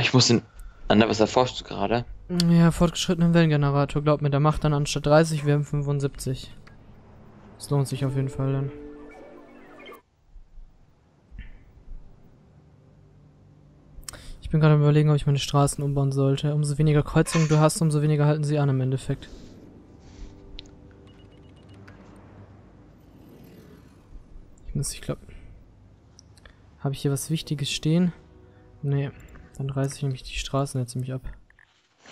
Ich muss den... Was erforschst du gerade? Ja, fortgeschrittenen Wellengenerator. Glaub mir, der macht dann anstatt 30, wir haben 75. Das lohnt sich auf jeden Fall dann. Ich bin gerade am Überlegen, ob ich meine Straßen umbauen sollte. Umso weniger Kreuzungen du hast, umso weniger halten sie an im Endeffekt. Ich muss, ich glaube... Habe ich hier was Wichtiges stehen? Nee. Dann reiße ich nämlich die Straßen jetzt ziemlich ab.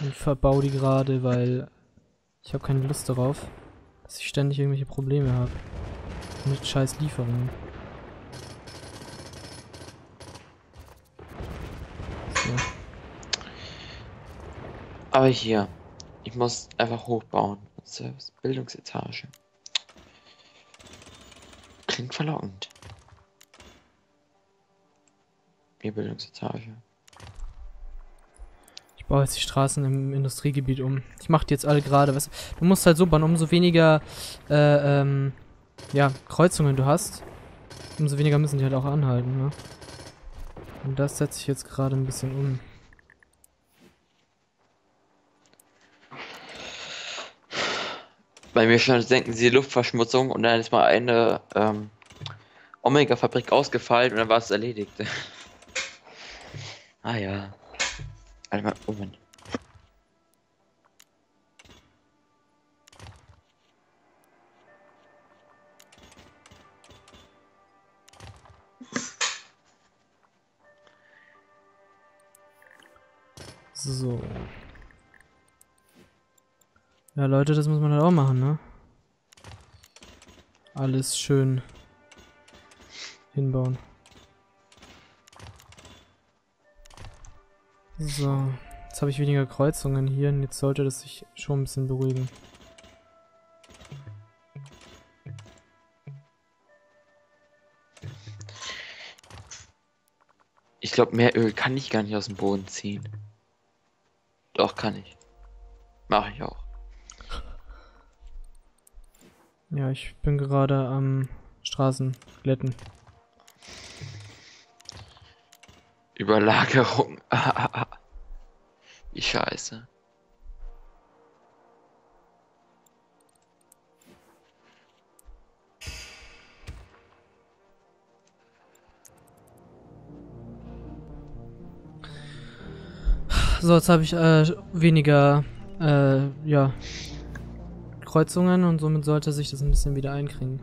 Und verbau die gerade, weil ich habe keine Lust darauf, dass ich ständig irgendwelche Probleme habe. Mit scheiß Lieferungen. So. Aber hier, ich muss einfach hochbauen. Service, Bildungsetage. Klingt verlockend. Hier Bildungsetage. Ich baue jetzt die Straßen im Industriegebiet um. Ich mache die jetzt alle gerade. Weißt du, du musst halt so bauen, umso weniger ja, Kreuzungen du hast, umso weniger müssen die halt auch anhalten. Ne? Und das setze ich jetzt gerade ein bisschen um. Bei mir schon denken sie Luftverschmutzung und dann ist mal eine Omega-Fabrik ausgefallen und dann war es erledigt. Ah ja. Einmal oben. So. Ja, Leute, das muss man halt auch machen, ne? Alles schön hinbauen. So, jetzt habe ich weniger Kreuzungen hier und jetzt sollte das sich schon ein bisschen beruhigen. Ich glaube, mehr Öl kann ich gar nicht aus dem Boden ziehen. Doch, kann ich. Mache ich auch. Ja, ich bin gerade am Straßen glätten. Überlagerung. Wie scheiße. So, jetzt habe ich weniger ja, Kreuzungen und somit sollte sich das ein bisschen wieder einkriegen.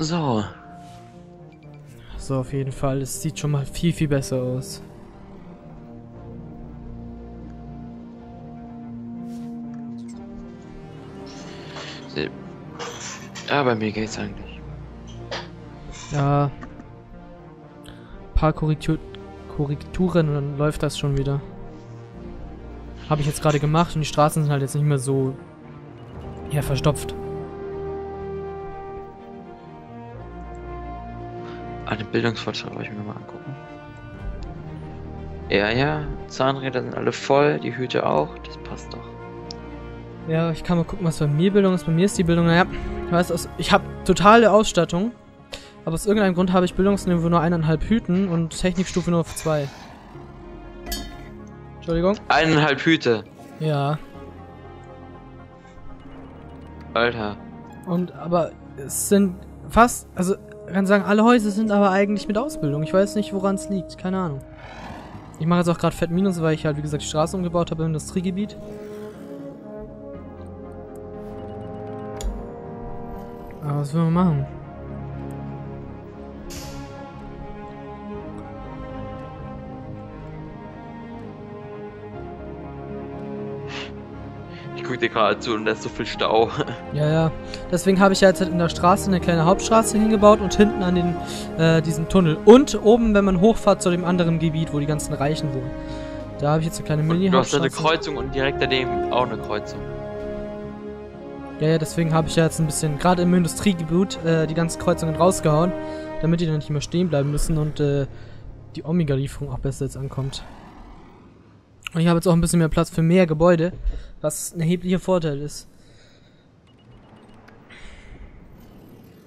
So. So, auf jeden Fall. Es sieht schon mal viel, viel besser aus. Ja, bei mir geht's eigentlich. Ja. Ein paar Korrekturen und dann läuft das schon wieder. Habe ich jetzt gerade gemacht und die Straßen sind halt jetzt nicht mehr so ja, verstopft. Ah, den Bildungsfortschritt wollte ich mir nochmal angucken. Ja, ja, Zahnräder sind alle voll, die Hüte auch, das passt doch. Ja, ich kann mal gucken, was bei mir Bildung ist. Bei mir ist die Bildung, naja, ich weiß, ich habe totale Ausstattung, aber aus irgendeinem Grund habe ich Bildungsniveau nur 1,5 Hüten und Technikstufe nur auf 2. Entschuldigung? 1,5 Hüte? Ja. Alter. Und, aber es sind fast, also... Ich kann sagen, alle Häuser sind aber eigentlich mit Ausbildung. Ich weiß nicht, woran es liegt. Keine Ahnung. Ich mache jetzt auch gerade Fett Minus, weil ich halt, wie gesagt, die Straße umgebaut habe im Industriegebiet. Aber was will man machen? Ich gucke dir gerade zu und da ist so viel Stau. Ja, ja. Deswegen habe ich ja jetzt in der Straße eine kleine Hauptstraße hingebaut und hinten an den, diesen Tunnel. Und oben, wenn man hochfahrt, zu dem anderen Gebiet, wo die ganzen Reichen wohnen. Da habe ich jetzt eine kleine Mini-Hauptstraße. Du hast eine Kreuzung und direkt daneben auch eine Kreuzung. Ja, ja, deswegen habe ich ja jetzt ein bisschen, gerade im Industriegebiet, die ganzen Kreuzungen rausgehauen, damit die dann nicht mehr stehen bleiben müssen und die Omega-Lieferung auch besser jetzt ankommt. Und ich habe jetzt auch ein bisschen mehr Platz für mehr Gebäude, was ein erheblicher Vorteil ist.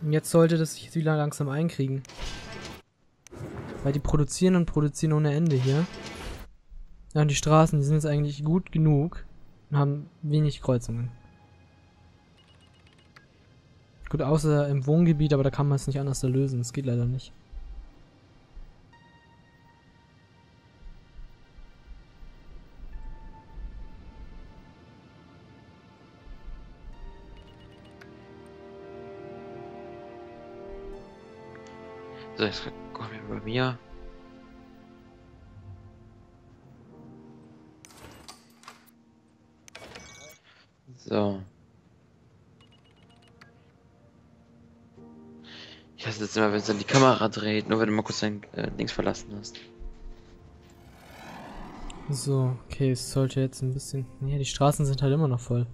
Und jetzt sollte das sich wieder langsam einkriegen. Weil die produzieren ohne Ende hier. Ja, und die Straßen, die sind jetzt eigentlich gut genug und haben wenig Kreuzungen. Gut, außer im Wohngebiet, aber da kann man es nicht anders lösen. Das geht leider nicht. So, jetzt kommen wir bei mir. So. Ich hasse jetzt immer, wenn es dann die Kamera dreht, nur wenn du mal kurz dein Dings verlassen hast. So, okay, es sollte jetzt ein bisschen... Ja, die Straßen sind halt immer noch voll.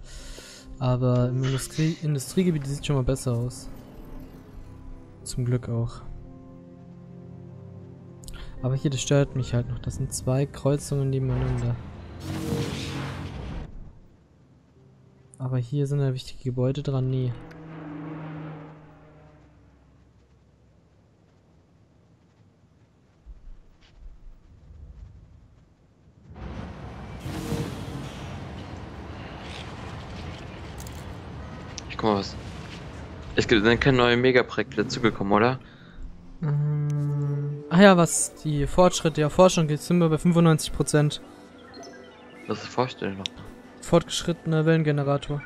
Aber im Industriegebiet sieht es schon mal besser aus. Zum Glück auch. Aber hier, das stört mich halt noch. Das sind zwei Kreuzungen nebeneinander. Aber hier sind ja wichtige Gebäude dran, nee. Ich guck mal was. Es gibt dann keine neuen Megaprojekte dazugekommen, oder? Ah ja, was die Fortschritte der Forschung geht, sind wir bei 95%. Das ist vorstellbar. Fortgeschrittener Wellengenerator.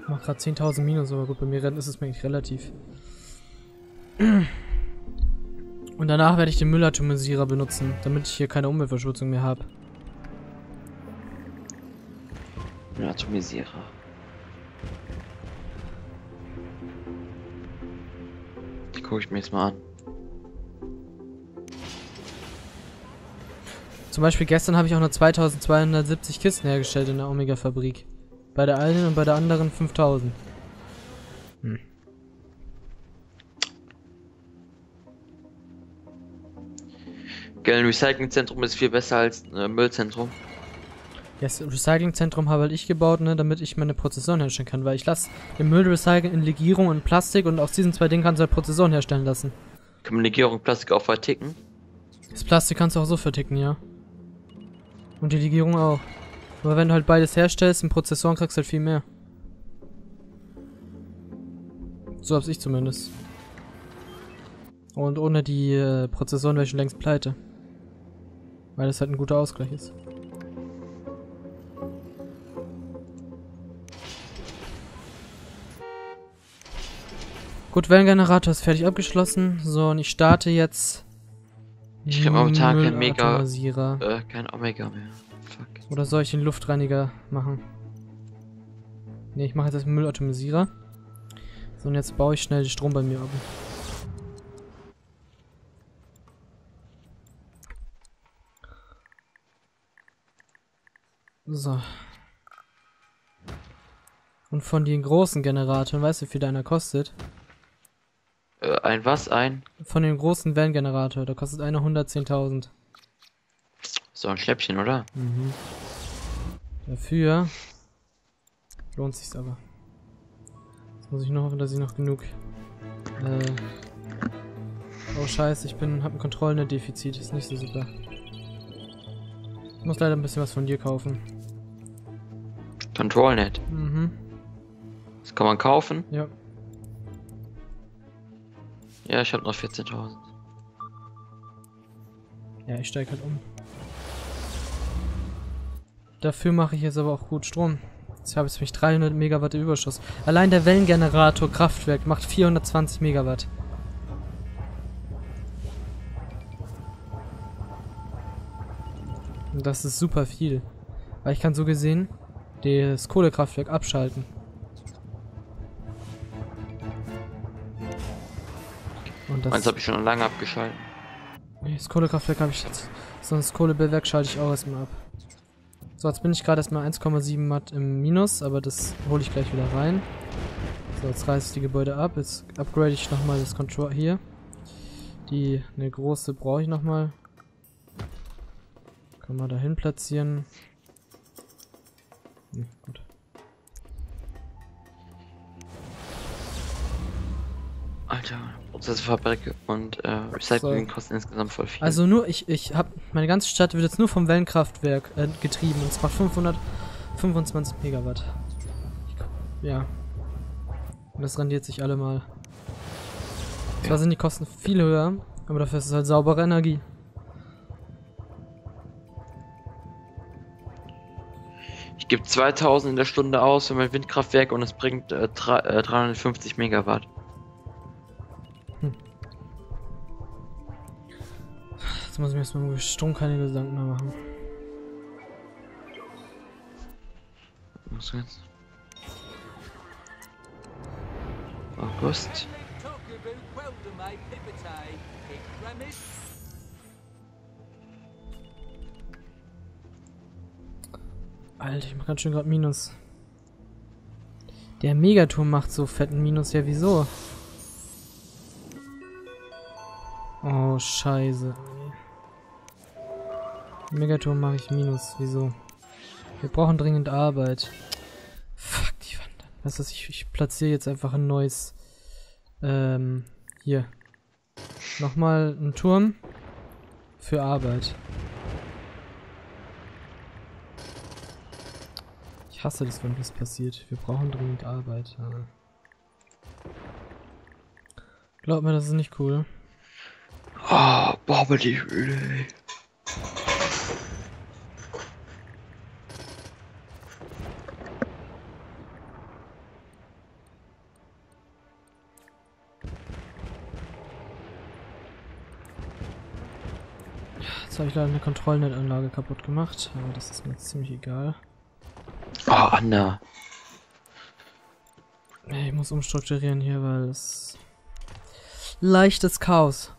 Ich mach gerade 10.000 Minus, aber gut, bei mir ist es mir eigentlich relativ. Und danach werde ich den Müllatomisierer benutzen, damit ich hier keine Umweltverschmutzung mehr habe. Müllatomisierer. Die gucke ich mir jetzt mal an. Zum Beispiel gestern habe ich auch nur 2270 Kisten hergestellt in der Omega-Fabrik. Bei der einen und bei der anderen 5000. Hm. Ein Recyclingzentrum ist viel besser als ein Müllzentrum. Ja, das Recyclingzentrum habe halt ich gebaut, ne, damit ich meine Prozessoren herstellen kann. Weil ich lasse den Müll recyceln in Legierung und Plastik und aus diesen zwei Dingen kannst du halt Prozessoren herstellen lassen. Kann man Legierung und Plastik auch verticken? Das Plastik kannst du auch so verticken, ja. Und die Legierung auch. Aber wenn du halt beides herstellst, in Prozessoren kriegst du halt viel mehr. So hab's ich zumindest. Und ohne die Prozessoren wäre ich schon längst pleite. Weil das halt ein guter Ausgleich ist. Gut, Wellengenerator ist fertig abgeschlossen. So, und ich starte jetzt... Ich krieg momentan kein Mega, kein Omega mehr. Fuck. Oder soll ich den Luftreiniger machen? Ne, ich mache jetzt den Müllatomisierer. So, und jetzt baue ich schnell den Strom bei mir ab. So. Und von den großen Generatoren, weißt du, wie viel da einer kostet? Ein was? Ein? Von dem großen Wellengenerator, da kostet einer 110.000. So ein Schnäppchen, oder? Mhm. Dafür lohnt sich's aber. Jetzt muss ich nur hoffen, dass ich noch genug... Oh scheiße, ich hab ein ControlNet-Defizit, ist nicht so super. Ich muss leider ein bisschen was von dir kaufen. ControlNet? Mhm. Das kann man kaufen? Ja. Ja, ich habe noch 14.000. Ja, ich steige halt um. Dafür mache ich jetzt aber auch gut Strom. Jetzt habe ich nämlich 300 Megawatt Überschuss. Allein der Wellengenerator Kraftwerk macht 420 Megawatt. Und das ist super viel. Weil ich kann so gesehen das Kohlekraftwerk abschalten. Meins habe ich schon lange abgeschaltet. Das Kohlekraftwerk habe ich jetzt. Sonst das Kohlebergwerk schalte ich auch erstmal ab. So, jetzt bin ich gerade erstmal 1,7 Watt im Minus, aber das hole ich gleich wieder rein. So, jetzt reiße ich die Gebäude ab. Jetzt upgrade ich nochmal das Control hier. Die, eine große brauche ich nochmal. Können wir dahin platzieren. Hm, gut. Alter, Prozessfabrik und Recycling so. Kosten insgesamt voll viel. Also nur, ich hab, meine ganze Stadt wird jetzt nur vom Wellenkraftwerk getrieben und zwar 525 Megawatt. Ja. Und das rendiert sich allemal. Ja. Zwar sind die Kosten viel höher, aber dafür ist es halt saubere Energie. Ich gebe 2000 in der Stunde aus für mein Windkraftwerk und es bringt 350 Megawatt. Jetzt muss ich mir erstmal um Strom keine Gedanken mehr machen. Was jetzt? August. Alter, ich mach ganz schön gerade Minus. Der Megaturm macht so fetten Minus, ja wieso? Oh, scheiße. Megaturm mache ich Minus. Wieso? Wir brauchen dringend Arbeit. Fuck die Wand. Weißt du, ich platziere jetzt einfach ein neues. Hier. Nochmal ein Turm. Für Arbeit. Ich hasse das, wenn das passiert. Wir brauchen dringend Arbeit. Ja. Glaub mir, das ist nicht cool. Ah, boah, aber die Höhle, ey. Jetzt habe ich leider eine ControlNet-Anlage kaputt gemacht, aber das ist mir jetzt ziemlich egal. Ah, oh, Anna. Ich muss umstrukturieren hier, weil es... leichtes Chaos.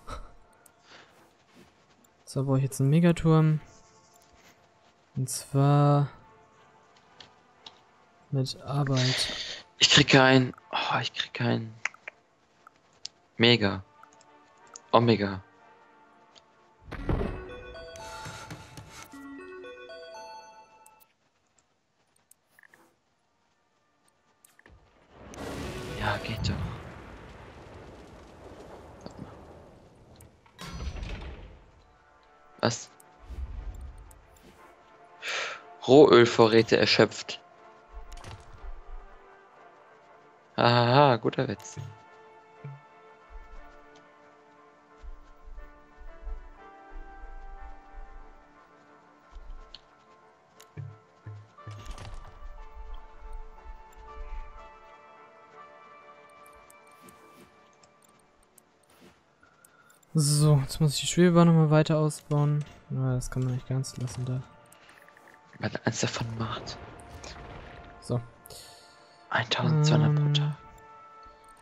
So, brauche ich jetzt einen Megaturm. Und zwar... mit Arbeit. Ich krieg keinen... oh, ich krieg keinen... Mega. Omega. Ja, geht doch. Was? Rohölvorräte erschöpft. Haha, guter Witz. So, jetzt muss ich die Schwebebahn nochmal weiter ausbauen. Na, das kann man nicht ganz lassen da. Weil er eins davon macht. So. 1200 pro Tag.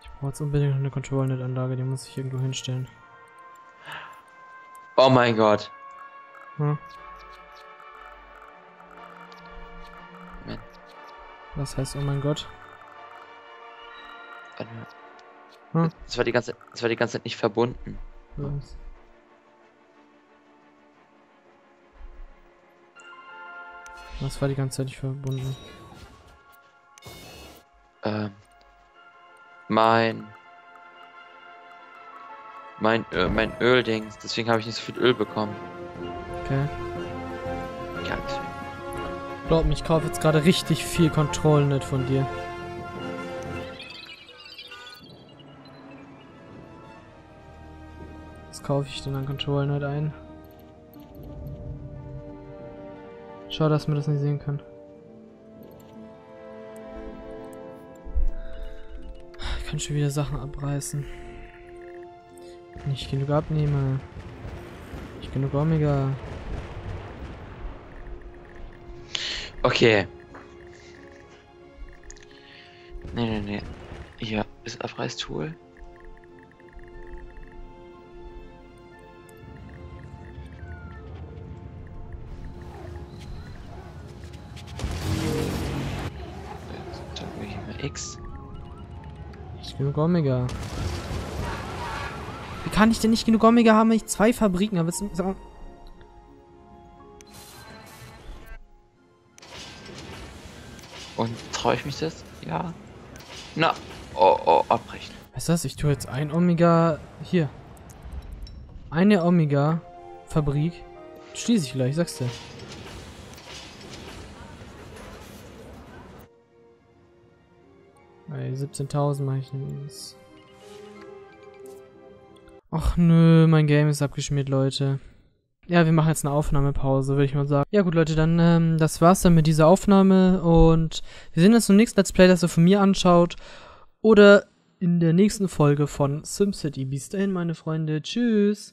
Ich brauche jetzt unbedingt noch eine ControlNet-Anlage, die muss ich irgendwo hinstellen. Oh mein Gott. Hm? Moment. Was heißt oh mein Gott? Warte mal. Hm? Das war die ganze Zeit nicht verbunden. Was? Das war die ganze Zeit nicht verbunden. Mein Öldings, deswegen habe ich nicht so viel Öl bekommen. Okay. Ja, ich glaub mir, ich kaufe jetzt gerade richtig viel ControlNet von dir. Kaufe ich denn an ControlNet ein? Schau, dass man das nicht sehen kann. Ich kann schon wieder Sachen abreißen. Nicht genug Abnehmer. Nicht genug Omega. Okay. Nee. Hier ist Abreißtool. Genug Omega. Wie kann ich denn nicht genug Omega haben, wenn ich 2 Fabriken habe? Und traue ich mich das? Ja. Na. Oh, oh, abbrechen. Weißt du was? Ich tue jetzt ein Omega... Hier. Eine Omega-Fabrik. Schließe ich gleich, sagst du. Hey, 17.000 mache ich jetzt. Ach nö, mein Game ist abgeschmiert, Leute. Ja, wir machen jetzt eine Aufnahmepause, würde ich mal sagen. Ja gut, Leute, dann das war's dann mit dieser Aufnahme. Und wir sehen uns im nächsten Let's Play, das ihr von mir anschaut. Oder in der nächsten Folge von SimCity. Bis dahin, meine Freunde. Tschüss.